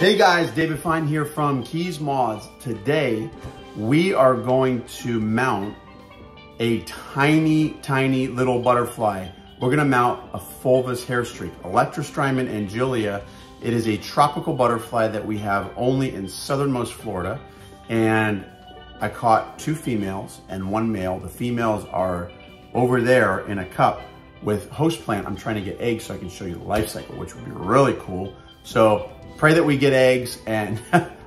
Hey guys, David Fine here from Keys Moths. Today, we are going to mount a tiny little butterfly. We're gonna mount a fulvous hairstreak, Electrostrymon angelia. It is a tropical butterfly that we have only in southernmost Florida. And I caught two females and one male. The females are over there in a cup with host plant. I'm trying to get eggs so I can show you the life cycle, which would be really cool. So pray that we get eggs, and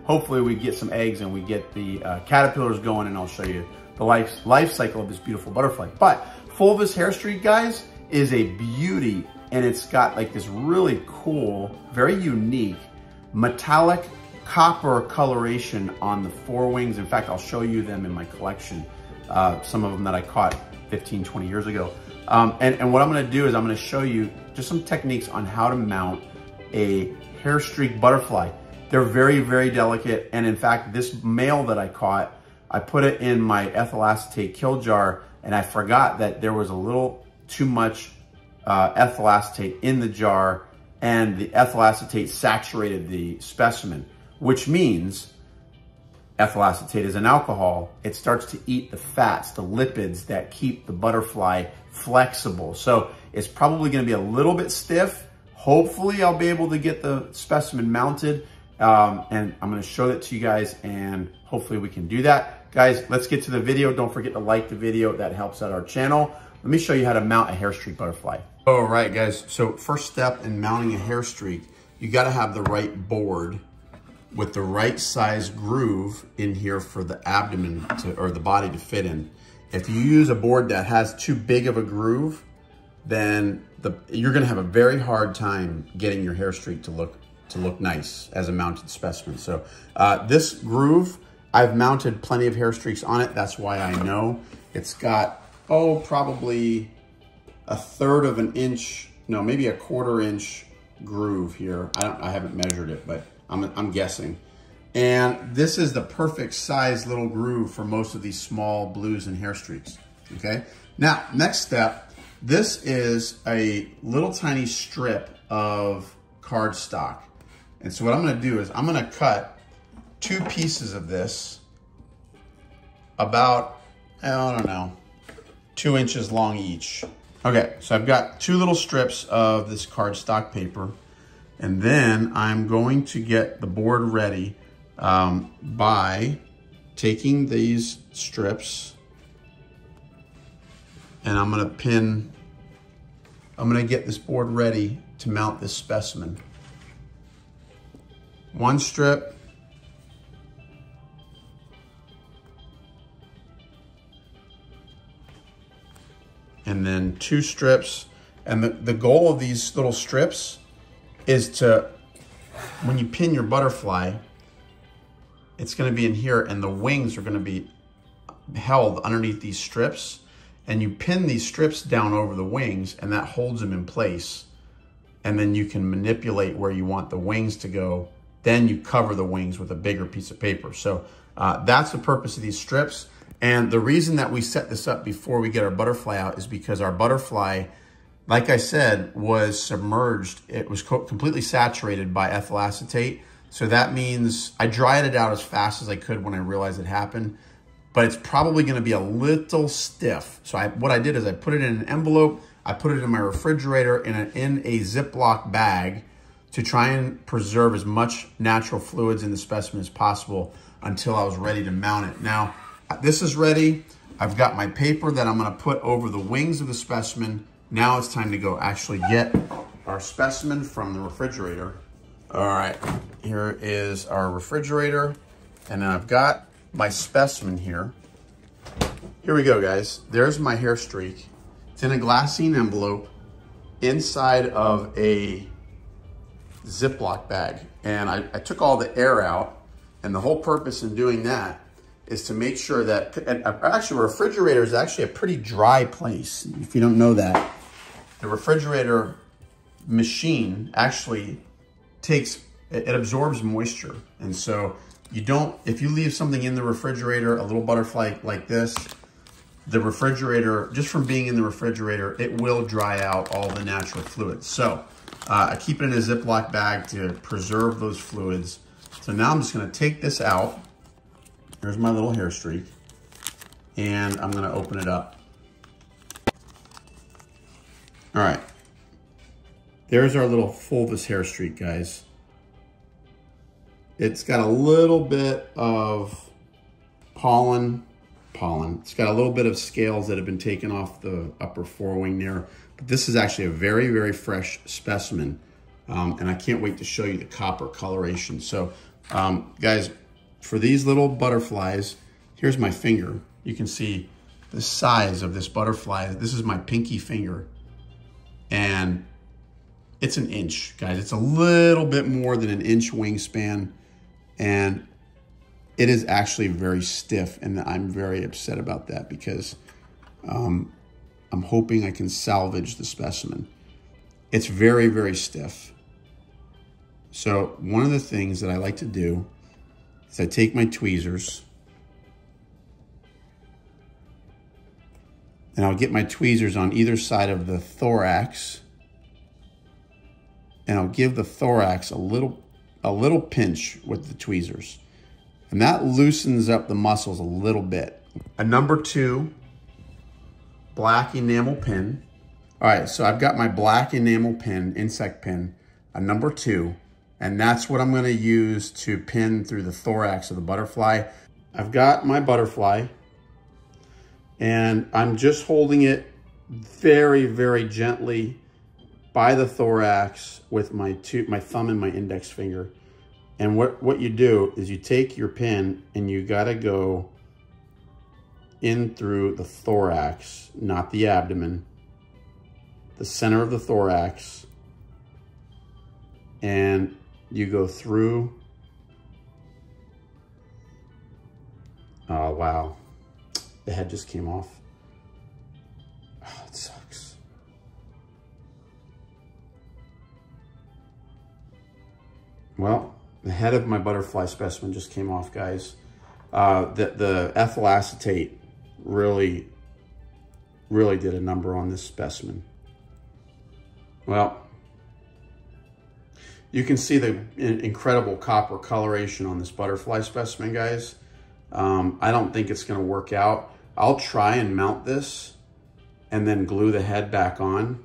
hopefully we get some eggs and we get the caterpillars going, and I'll show you the life cycle of this beautiful butterfly. But fulvous hairstreak, guys, is a beauty, and it's got like this really cool, very unique metallic copper coloration on the forewings. In fact, I'll show you them in my collection, some of them that I caught 15, 20 years ago. And what I'm gonna do is I'm gonna show you just some techniques on how to mount a hairstreak butterfly. They're very delicate, and in fact, this male that I caught, I put it in my ethyl acetate kill jar, and I forgot that there was a little too much ethyl acetate in the jar, and the ethyl acetate saturated the specimen, which means ethyl acetate is an alcohol. It starts to eat the fats, the lipids that keep the butterfly flexible. So it's probably gonna be a little bit stiff. Hopefully I'll be able to get the specimen mounted, and I'm gonna show that to you guys, and hopefully we can do that. Guys, let's get to the video. Don't forget to like the video. That helps out our channel. Let me show you how to mount a hairstreak butterfly. All right, guys, so first step in mounting a hairstreak, you gotta have the right board with the right size groove in here for the abdomen to, or the body to fit in. If you use a board that has too big of a groove, then you're gonna have a very hard time getting your hairstreak to look nice as a mounted specimen. So this groove, I've mounted plenty of hairstreaks on it. That's why I know it's got, oh, probably a third of an inch, no, maybe a quarter inch groove here. I haven't measured it, but I'm guessing. And this is the perfect size little groove for most of these small blues and hairstreaks, okay? Now, next step, this is a little tiny strip of cardstock. And so what I'm gonna do is I'm gonna cut two pieces of this about, I don't know, 2 inches long each. Okay, so I've got two little strips of this cardstock paper, and then I'm going to get the board ready by taking these strips, and I'm gonna pin, I'm gonna get this board ready to mount this specimen. One strip. And then two strips. And the goal of these little strips is to, when you pin your butterfly, it's gonna be in here, and the wings are gonna be held underneath these strips. And you pin these strips down over the wings, and that holds them in place. And then you can manipulate where you want the wings to go. Then you cover the wings with a bigger piece of paper. So that's the purpose of these strips. And the reason that we set this up before we get our butterfly out is because our butterfly, like I said, was submerged. It was completely saturated by ethyl acetate. So that means I dried it out as fast as I could when I realized it happened. But it's probably gonna be a little stiff. So what I did is I put it in an envelope, I put it in my refrigerator in a Ziploc bag to try and preserve as much natural fluids in the specimen as possible until I was ready to mount it. Now, this is ready. I've got my paper that I'm gonna put over the wings of the specimen. Now it's time to go actually get our specimen from the refrigerator. All right, here is our refrigerator, and then I've got my specimen here. Here we go, guys. There's my hairstreak. It's in a glassine envelope inside of a Ziploc bag. And I took all the air out, and the whole purpose in doing that is to make sure that, and actually a refrigerator is actually a pretty dry place. If you don't know that, the refrigerator machine actually takes, it absorbs moisture. And so you don't, if you leave something in the refrigerator, a little butterfly like this, the refrigerator, just from being in the refrigerator, it will dry out all the natural fluids. So I keep it in a Ziploc bag to preserve those fluids. So now I'm just gonna take this out. Here's my little hair streak. And I'm gonna open it up. All right. There's our little fulvous hair streak, guys. It's got a little bit of pollen. It's got a little bit of scales that have been taken off the upper forewing there. But this is actually a very, very fresh specimen. And I can't wait to show you the copper coloration. So guys, for these little butterflies, here's my finger. You can see the size of this butterfly. This is my pinky finger. And it's an inch, guys. It's a little bit more than an inch wingspan. And it is actually very stiff. And I'm very upset about that because I'm hoping I can salvage the specimen. It's very, very stiff. So one of the things that I like to do is I take my tweezers and I'll get my tweezers on either side of the thorax and I'll give the thorax a little pinch with the tweezers. And that loosens up the muscles a little bit. A #2 black enamel pin. All right, so I've got my black enamel pin, insect pin, a #2, and that's what I'm gonna use to pin through the thorax of the butterfly. I've got my butterfly, and I'm just holding it very, very gently by the thorax with my thumb and my index finger. And what you do is you take your pin and you gotta go in through the thorax, not the abdomen, the center of the thorax, and you go through. Oh, wow. The head just came off. Oh, it sucks. Well, the head of my butterfly specimen just came off, guys. The ethyl acetate really, really did a number on this specimen. Well, you can see the incredible copper coloration on this butterfly specimen, guys. I don't think it's gonna work out. I'll try and mount this and then glue the head back on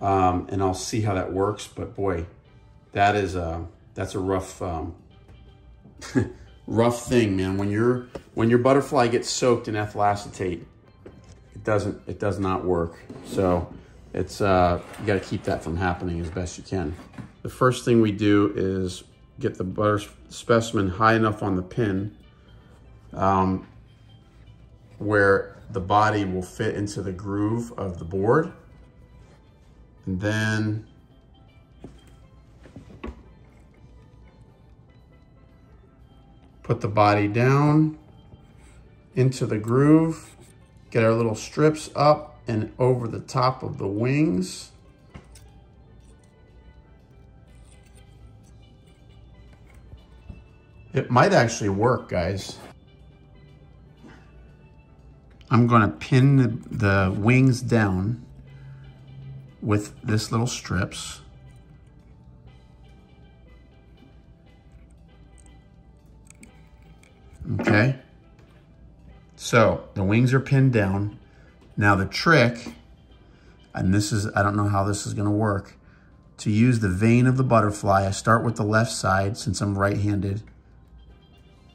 and I'll see how that works. But boy, that's a rough, rough thing, man. When your butterfly gets soaked in ethyl acetate, it does not work. So it's, you gotta keep that from happening as best you can. The first thing we do is get the specimen high enough on the pin where the body will fit into the groove of the board. And then put the body down into the groove, get our little strips up and over the top of the wings. It might actually work, guys. I'm gonna pin the wings down with this little strips. Okay, so the wings are pinned down. Now the trick, and this is, I don't know how this is gonna work, to use the vein of the butterfly, I start with the left side since I'm right-handed,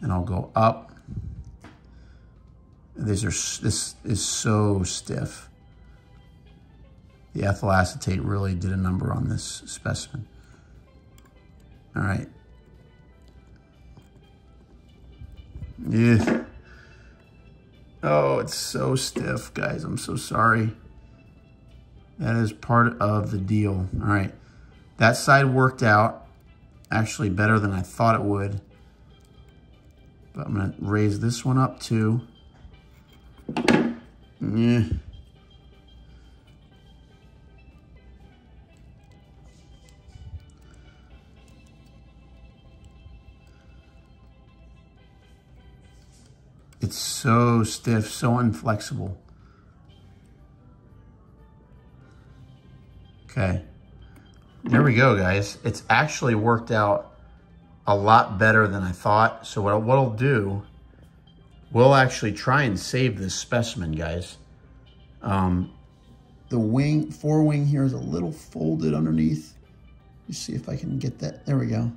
and I'll go up. This is so stiff. The ethyl acetate really did a number on this specimen. All right. Yeah. Oh, it's so stiff, guys. I'm so sorry. That is part of the deal. All right. That side worked out actually better than I thought it would. But I'm going to raise this one up too. Yeah. It's so stiff, so inflexible. Okay, there we go, guys. It's actually worked out a a lot better than I thought. So what I'll do, we'll actually try and save this specimen, guys. The wing, forewing here is a little folded underneath. Let's see if I can get that. There we go.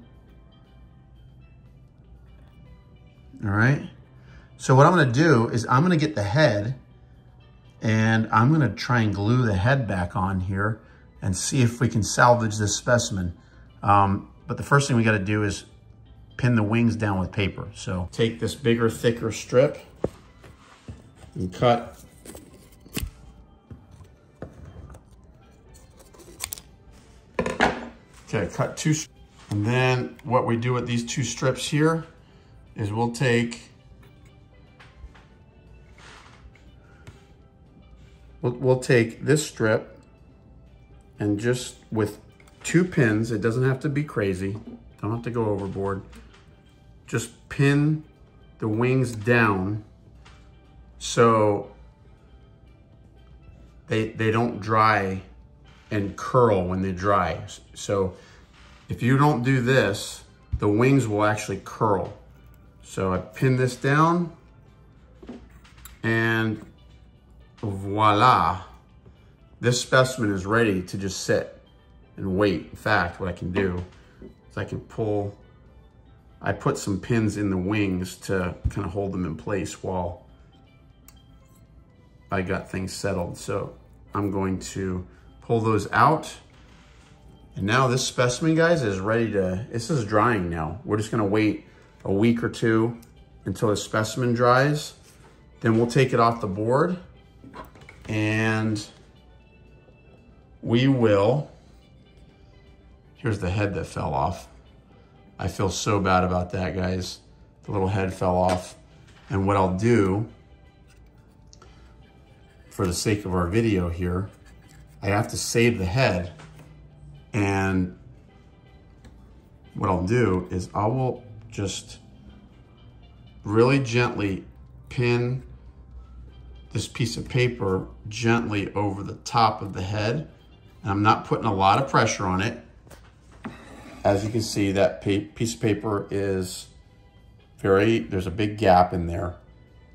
All right. So what I'm going to do is I'm going to get the head and I'm going to try and glue the head back on here and see if we can salvage this specimen. But the first thing we got to do is pin the wings down with paper. So take this bigger, thicker strip and cut. Okay, cut two. And then what we do with these two strips here is we'll take, we'll take this strip and just with two pins, it doesn't have to be crazy. Don't have to go overboard. Just pin the wings down so they don't dry and curl when they dry. So if you don't do this, the wings will actually curl. So I pin this down and voila. This specimen is ready to just sit and wait. In fact, what I can do is I can pull, I put some pins in the wings to kind of hold them in place while I got things settled. So I'm going to pull those out. And now this specimen, guys, is ready to, this is drying now. We're just gonna wait a week or two until the specimen dries. Then we'll take it off the board and we will, here's the head that fell off. I feel so bad about that, guys. The little head fell off. And what I'll do for the sake of our video here, I have to save the head, and what I'll do is I will just really gently pin this piece of paper gently over the top of the head, and I'm not putting a lot of pressure on it. As you can see, that piece of paper is very, there's a big gap in there,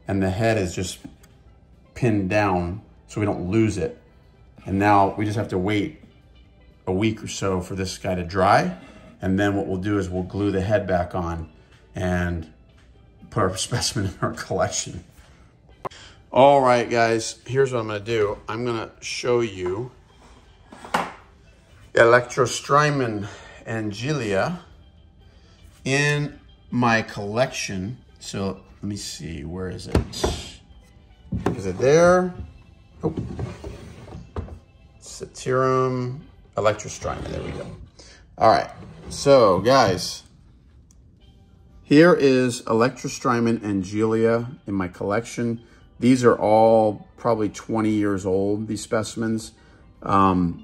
and the head is just pinned down so we don't lose it. And now we just have to wait a week or so for this guy to dry. And then what we'll do is we'll glue the head back on and put our specimen in our collection. All right, guys, here's what I'm gonna do. I'm gonna show you Electrostrymon angelia in my collection. So let me see, where is it? Is it there? Oh. Satyrum, Electrostrymon, there we go. All right, so guys, here is Electrostrymon angelia in my collection. These are all probably 20 years old, these specimens. The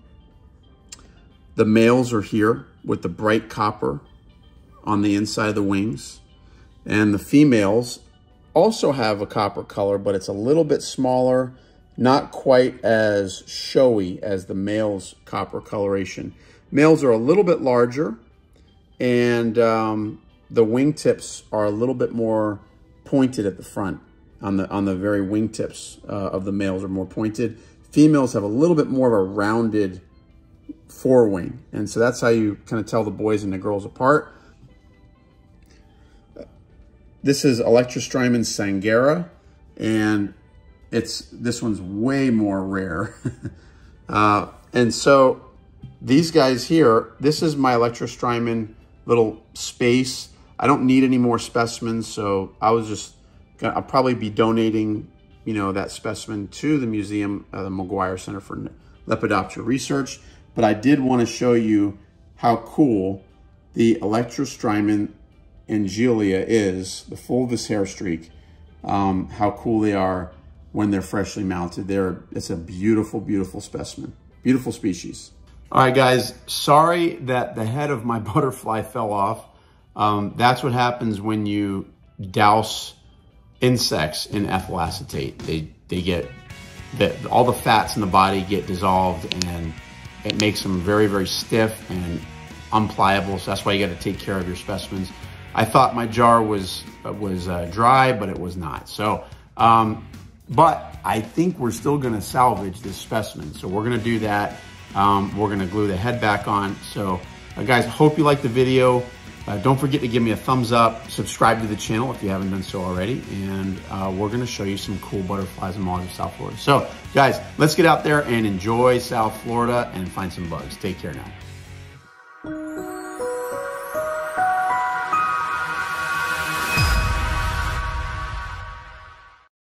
males are here with the bright copper on the inside of the wings. And the females also have a copper color, but it's a little bit smaller, not quite as showy as the male's copper coloration. Males are a little bit larger, and the wingtips are a little bit more pointed at the front. On the very wingtips of the males are more pointed. Females have a little bit more of a rounded forewing, and so that's how you kind of tell the boys and the girls apart. This is Electrostrymon sangera, and this one's way more rare. And so these guys here, this is my Electrostrymon little space. I don't need any more specimens, so I was just gonna, I'll probably be donating, you know, that specimen to the museum, the McGuire Center for Lepidoptera Research. But I did want to show you how cool the Electrostrymon angelia is, the fulvous hairstreak, how cool they are when they're freshly mounted. It's a beautiful, beautiful specimen, beautiful species. All right, guys, sorry that the head of my butterfly fell off. That's what happens when you douse insects in ethyl acetate. They get, all the fats in the body get dissolved, and it makes them very, very stiff and unpliable, so that's why you got to take care of your specimens. I thought my jar was dry, but it was not. So, but I think we're still going to salvage this specimen, so we're going to do that. We're going to glue the head back on. So, guys, hope you liked the video. Don't forget to give me a thumbs up, subscribe to the channel if you haven't done so already, and we're gonna show you some cool butterflies and moths of South Florida. So guys, let's get out there and enjoy South Florida and find some bugs. Take care now.